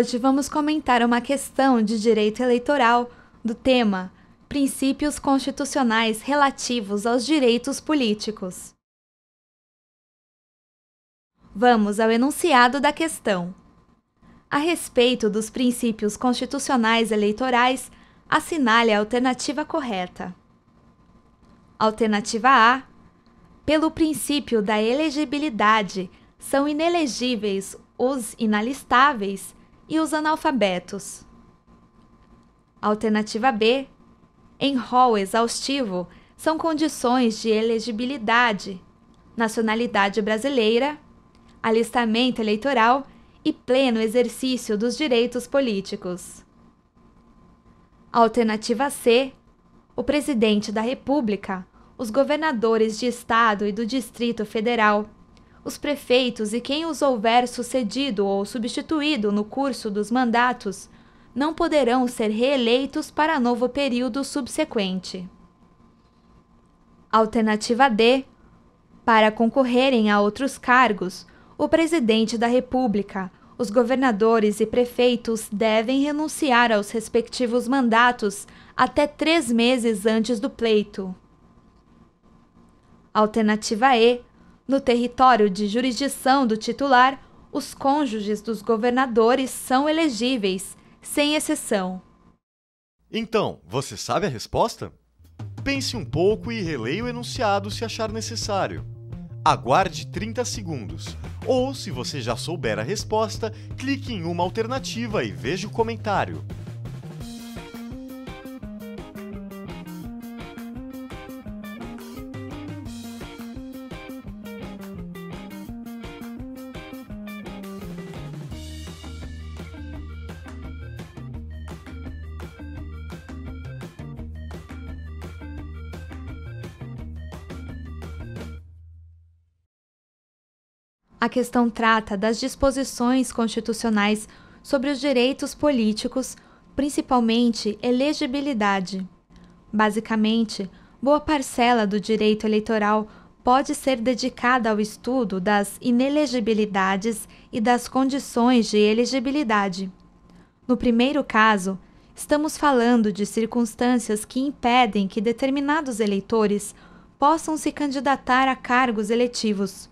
hoje vamos comentar uma questão de direito eleitoral do tema Princípios Constitucionais Relativos aos Direitos Políticos. Vamos ao enunciado da questão. A respeito dos princípios constitucionais eleitorais, assinale a alternativa correta. Alternativa A. Pelo princípio da elegibilidade, são inelegíveis os inalistáveis e os analfabetos. Alternativa B. Em rol exaustivo, são condições de elegibilidade, nacionalidade brasileira, alistamento eleitoral e pleno exercício dos direitos políticos. Alternativa C. O presidente da República, os governadores de Estado e do Distrito Federal, os prefeitos e quem os houver sucedido ou substituído no curso dos mandatos não poderão ser reeleitos para novo período subsequente. Alternativa D. Para concorrerem a outros cargos, o presidente da República, os governadores e prefeitos devem renunciar aos respectivos mandatos até 3 meses antes do pleito. Alternativa E. No território de jurisdição do titular, os cônjuges dos governadores são elegíveis, sem exceção. Então, você sabe a resposta? Pense um pouco e releia o enunciado se achar necessário. Aguarde 30 segundos, ou, se você já souber a resposta, clique em uma alternativa e veja o comentário. A questão trata das disposições constitucionais sobre os direitos políticos, principalmente elegibilidade. Basicamente, boa parcela do direito eleitoral pode ser dedicada ao estudo das inelegibilidades e das condições de elegibilidade. No primeiro caso, estamos falando de circunstâncias que impedem que determinados eleitores possam se candidatar a cargos eletivos.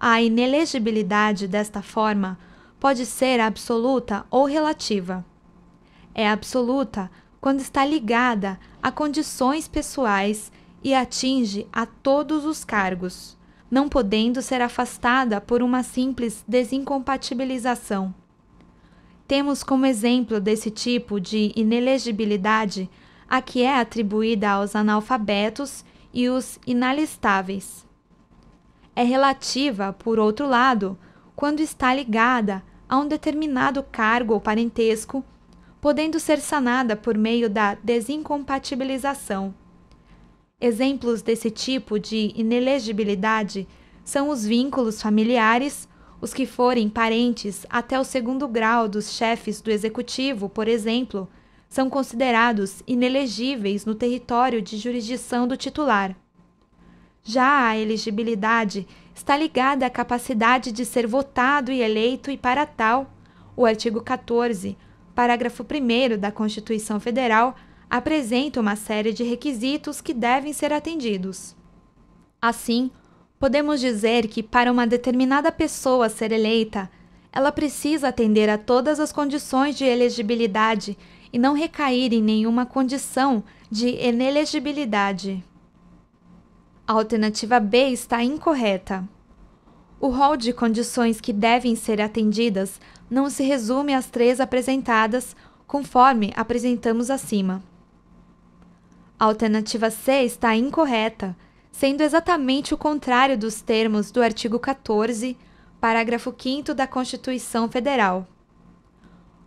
A inelegibilidade, desta forma, pode ser absoluta ou relativa. É absoluta quando está ligada a condições pessoais e atinge a todos os cargos, não podendo ser afastada por uma simples desincompatibilização. Temos como exemplo desse tipo de inelegibilidade a que é atribuída aos analfabetos e os inalistáveis. É relativa, por outro lado, quando está ligada a um determinado cargo ou parentesco, podendo ser sanada por meio da desincompatibilização. Exemplos desse tipo de inelegibilidade são os vínculos familiares, os que forem parentes até o 2º grau dos chefes do executivo, por exemplo, são considerados inelegíveis no território de jurisdição do titular. Já a elegibilidade está ligada à capacidade de ser votado e eleito e, para tal, o artigo 14, parágrafo 1º da Constituição Federal, apresenta uma série de requisitos que devem ser atendidos. Assim, podemos dizer que para uma determinada pessoa ser eleita, ela precisa atender a todas as condições de elegibilidade e não recair em nenhuma condição de inelegibilidade. A alternativa B está incorreta. O rol de condições que devem ser atendidas não se resume às 3 apresentadas, conforme apresentamos acima. A alternativa C está incorreta, sendo exatamente o contrário dos termos do artigo 14, parágrafo 5º da Constituição Federal.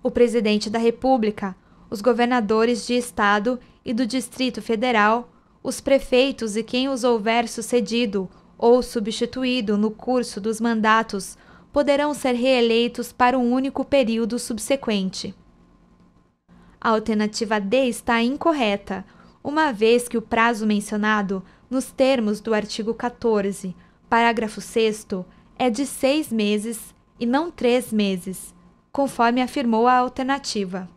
O presidente da República, os governadores de Estado e do Distrito Federal, os prefeitos e quem os houver sucedido ou substituído no curso dos mandatos poderão ser reeleitos para um único período subsequente. A alternativa D está incorreta, uma vez que o prazo mencionado nos termos do artigo 14, parágrafo 6º, é de 6 meses e não 3 meses, conforme afirmou a alternativa.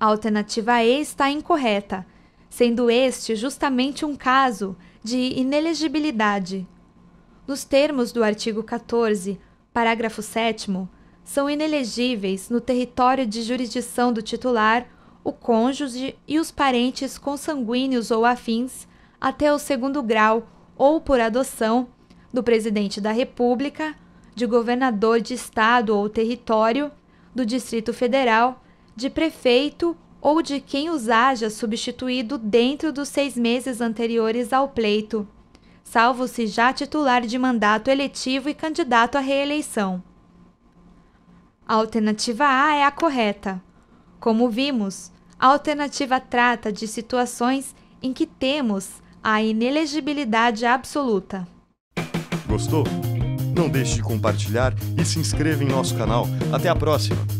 A alternativa E está incorreta, sendo este justamente um caso de inelegibilidade. Nos termos do artigo 14, parágrafo 7º, são inelegíveis no território de jurisdição do titular o cônjuge e os parentes consanguíneos ou afins até o segundo grau ou por adoção do presidente da República, de governador de estado ou território, do Distrito Federal, de prefeito ou de quem os haja substituído dentro dos 6 meses anteriores ao pleito, salvo se já titular de mandato eletivo e candidato à reeleição. A alternativa A é a correta. Como vimos, a alternativa trata de situações em que temos a inelegibilidade absoluta. Gostou? Não deixe de compartilhar e se inscreva em nosso canal. Até a próxima!